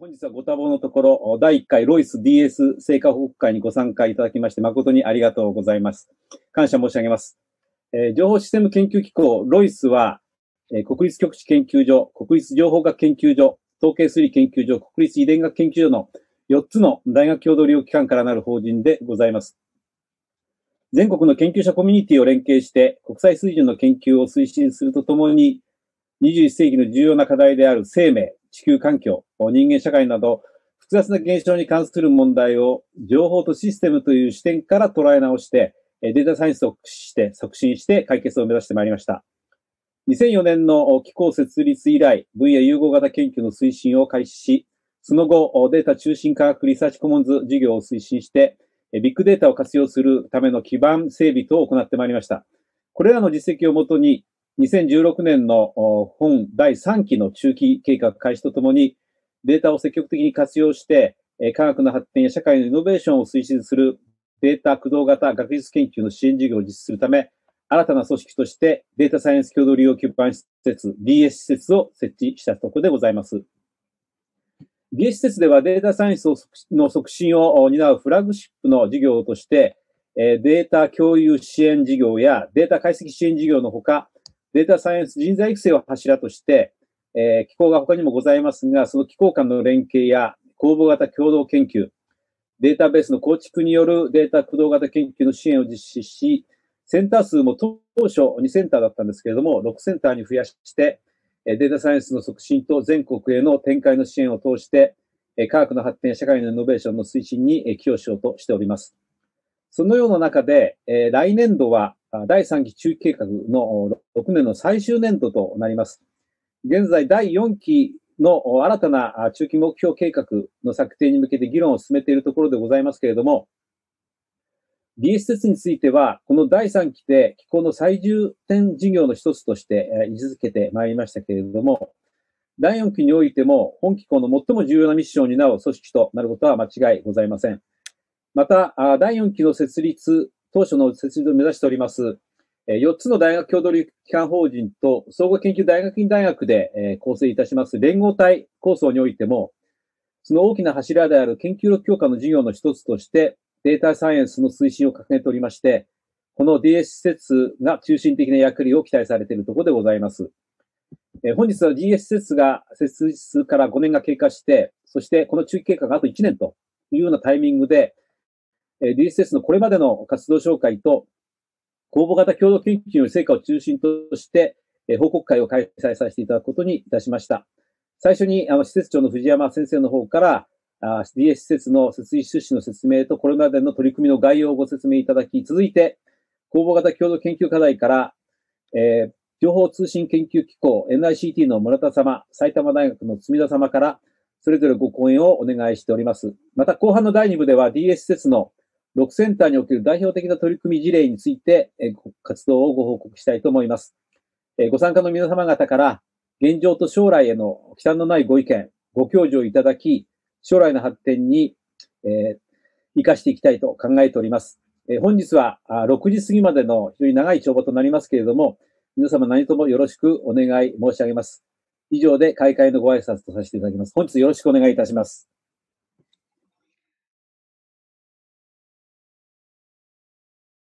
本日はご多忙のところ、第1回ロイス DS 成果報告会にご参加いただきまして誠にありがとうございます。感謝申し上げます。情報システム研究機構ロイスは、国立局地研究所、国立情報学研究所、統計推理研究所、国立遺伝学研究所の4つの大学共同利用機関からなる法人でございます。全国の研究者コミュニティを連携して国際水準の研究を推進するとともに、21世紀の重要な課題である生命、地球環境、人間社会など複雑な現象に関する問題を情報とシステムという視点から捉え直して、データサイエンスを駆使して促進して解決を目指してまいりました。2004年の機構設立以来、分野融合型研究の推進を開始し、その後、データ中心科学リサーチコモンズ事業を推進して、ビッグデータを活用するための基盤整備等を行ってまいりました。これらの実績をもとに、2016年の本第3期の中期計画開始とともに、データを積極的に活用して、科学の発展や社会のイノベーションを推進するデータ駆動型学術研究の支援事業を実施するため、新たな組織としてデータサイエンス共同利用基盤施設 DS 施設を設置したところでございます。DS 施設ではデータサイエンスの促進を担うフラッグシップの事業としてデータ共有支援事業やデータ解析支援事業のほかデータサイエンス人材育成を柱として機構が他にもございますがその機構間の連携や公募型共同研究データベースの構築によるデータ駆動型研究の支援を実施しセンター数も当初2センターだったんですけれども、6センターに増やして、データサイエンスの促進と全国への展開の支援を通して、科学の発展や社会のイノベーションの推進に寄与しようとしております。そのような中で、来年度は第3期中期計画の6年の最終年度となります。現在第4期の新たな中期目標計画の策定に向けて議論を進めているところでございますけれども、DS 施設については、この第3期で機構の最重点事業の一つとして位置づけてまいりましたけれども、第4期においても、本機構の最も重要なミッションを担う組織となることは間違いございません。また、第4期の設立、当初の設立を目指しております、4つの大学共同利用機関法人と総合研究大学院大学で構成いたします連合体構想においても、その大きな柱である研究力強化の事業の一つとして、データサイエンスの推進を掲げておりまして、この DS 施設が中心的な役割を期待されているところでございます。本日は DS 施設が設立から5年が経過して、そしてこの中期経過があと1年というようなタイミングで、DS 施設のこれまでの活動紹介と、公募型共同研究の成果を中心として、報告会を開催させていただくことにいたしました。最初に施設長の藤山先生の方から、DS 施設の設立趣旨の説明とこれまでの取り組みの概要をご説明いただき、続いて、公募型共同研究課題から、情報通信研究機構 NICT の村田様、埼玉大学の積田様から、それぞれご講演をお願いしております。また、後半の第2部では DS 施設の6センターにおける代表的な取り組み事例について、活動をご報告したいと思います。ご参加の皆様方から、現状と将来への忌憚のないご意見、ご教授をいただき、将来の発展に、生かしていきたいと考えております。本日は6時過ぎまでの非常に長い帳簿となりますけれども、皆様何ともよろしくお願い申し上げます。以上で開会のご挨拶とさせていただきます。本日よろしくお願いいたします。